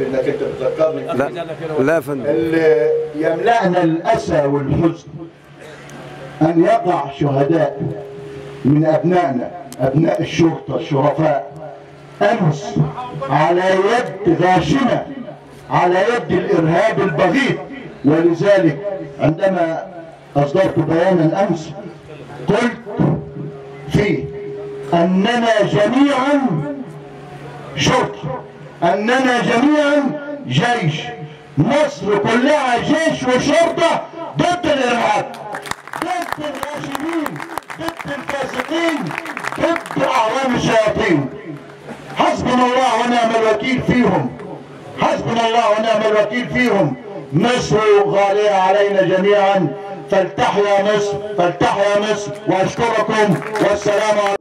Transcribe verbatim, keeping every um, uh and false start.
يكفي انك انت بتذكرني. لا لا فندم. اللي يملأنا الأسى والحزن أن يقع شهداء من أبنائنا، أبناء الشرطة الشرفاء، أمس على يد غاشمة، على يد الإرهاب البغيض. ولذلك عندما أصدرت بيانا أمس قلت فيه أننا جميعا شرطة، أننا جميعا جيش، مصر كلها جيش وشرطة ضد الإرهاب، ضد الغاشمين، ضد الفاسقين، ضد أعوان الشياطين. حسبنا الله ونعم الوكيل فيهم، حسبنا الله ونعم الوكيل فيهم. مصر غالية علينا جميعا، فلتحيا مصر، فلتحيا مصر. وأشكركم والسلام عليكم.